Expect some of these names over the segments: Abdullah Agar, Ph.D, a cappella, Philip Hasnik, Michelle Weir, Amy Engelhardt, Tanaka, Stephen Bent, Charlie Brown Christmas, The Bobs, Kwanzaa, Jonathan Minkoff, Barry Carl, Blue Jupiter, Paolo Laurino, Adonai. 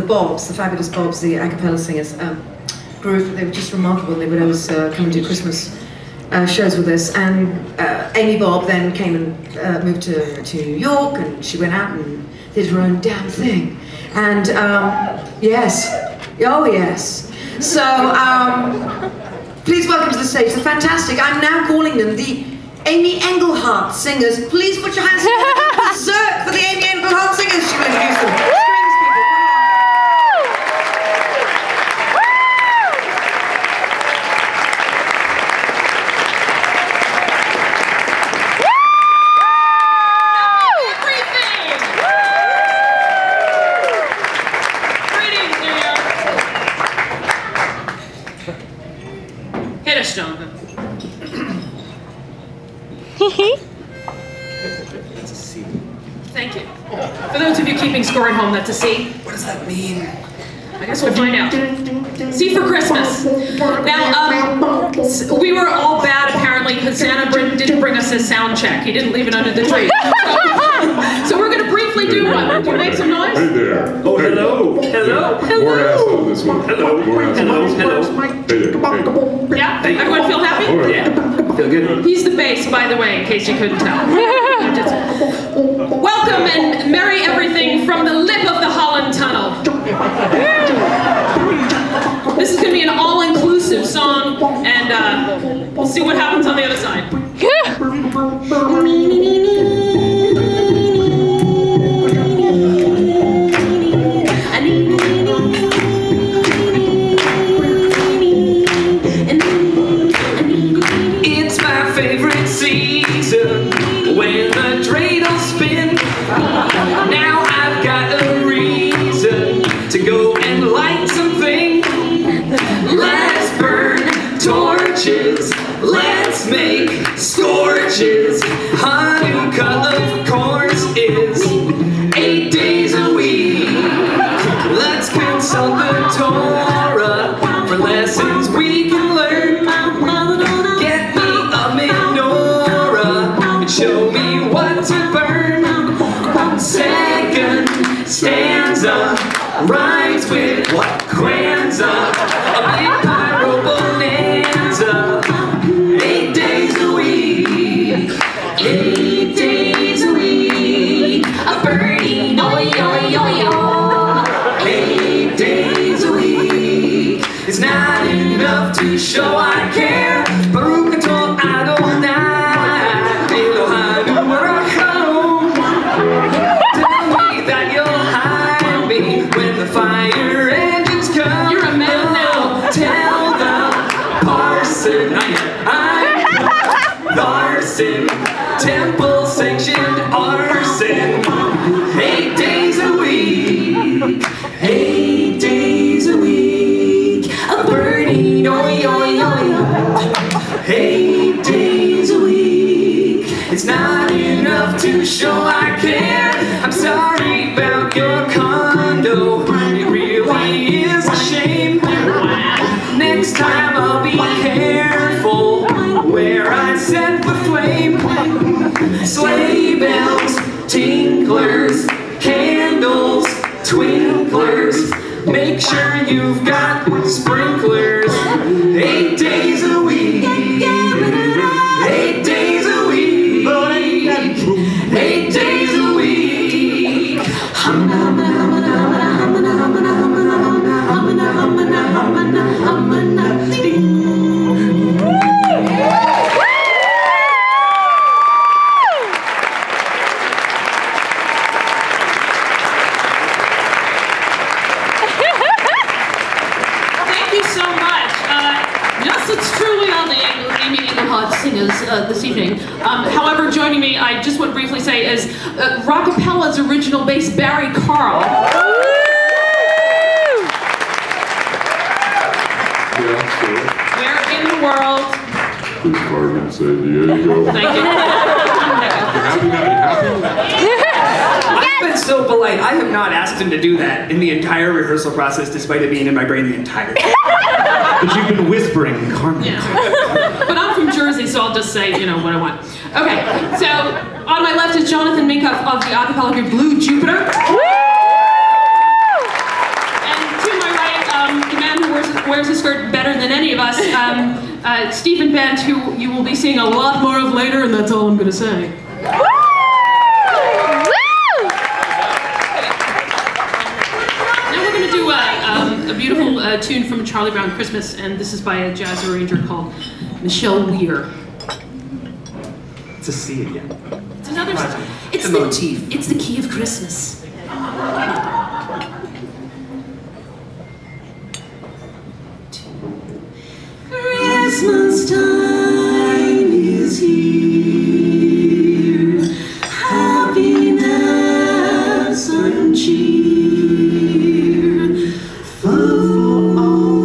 the Bobs, the fabulous Bobs, the a cappella singers group. They were just remarkable. They would always come and do Christmas shows with us. And Amy Bob then came and moved to New York, and she went out and did her own damn thing. And yes, oh yes. So please welcome to the stage the fantastic, I'm now calling them the Amy Engelhardt singers. Please put your hands together, berserk for the Amy Engelhardt singers. She will introduce them. Thank you. For those of you keeping score at home, that's a C. What does that mean? I guess we'll find out. C for Christmas. Now, we were all bad apparently because Santa didn't bring us his sound check. He didn't leave it under the tree. So we're going to briefly do one. Do you make some noise? Hey there. Oh, hello. Hello. Hello. More asshole on this one. Hello. More asshole. Hello. Hello. Hey there. Yeah? Everyone feel happy? Yeah. Feel good? He's the bass, by the way, in case you couldn't tell. Welcome and merry everything from the lip of the Holland Tunnel. This is going to be an all-inclusive song, and we'll see what happens on the other side. Rhymes with what? Kwanzaa, a big pyro bonanza. 8 days a week, 8 days a week, a birdie, oi, oi, oi, oi. 8 days a week, it's not enough to show I care. Barukato Adonai, Elohanu Barakano. Tell me that you'll hide me when the fire engines come. You're a man now. Tell the parson I'm Larson, temple sanctioned arson. 8 days a week, 8 days a week, a birdie, oi, oi, oi. 8 days a week, it's not enough to show I care. I'm sorry about your condo, it really is a shame. Next time I'll be careful where I set the flame. Sleigh bells, tinklers, candles, twinklers, make sure you've got sprinklers. 8 days a week, 8 days a week, 8 days a week. This evening. However, joining me, I just want to briefly say, is Rockapella's original bass, Barry Carl. Where in the world? Good San Diego. Thank you. I've been so polite. I have not asked him to do that in the entire rehearsal process, despite it being in my brain the entire time. But you've been whispering, Carmen. Yeah. But I'm from Jersey, so I'll just say, you know, what I want. Okay, so on my left is Jonathan Minkoff of the a cappella group Blue Jupiter. Woo! us. Stephen Bent, who you will be seeing a lot more of later, and that's all I'm going to say. Woo! Now we're going to do a beautiful tune from Charlie Brown Christmas, and this is by a jazz arranger called Michelle Weir. It's a C again. It's another C. It's the motif. It's the key of Christmas. Christmas time is here, happiness and cheer, full for all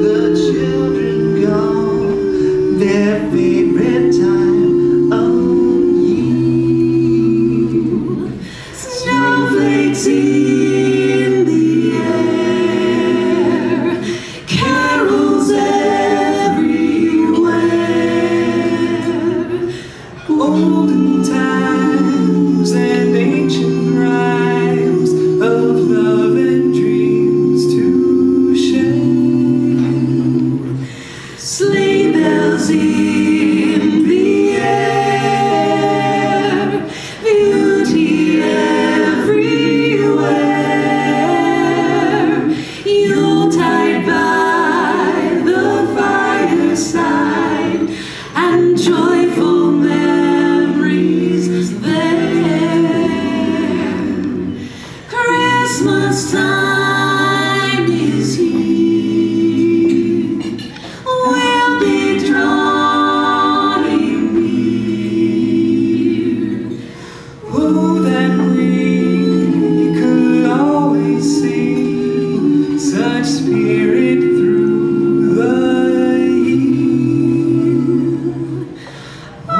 the children gone, their favorite time of year. Snowflakes in the air, carols golden times and ancient rhymes of love and dreams to share. Sleigh bells in the air, beauty everywhere, Yuletide by the fireside, and joyful men. Christmas time is here, we'll be drawing near. Oh, that we could always see such spirit through the year. Oh,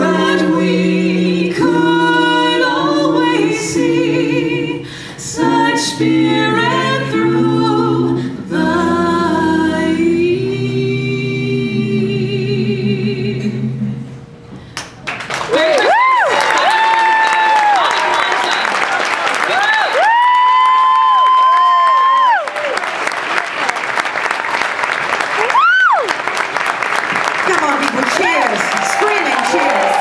that we could always see such spirit through the year. Merry Christmas. Come on, people, cheers, screaming cheers.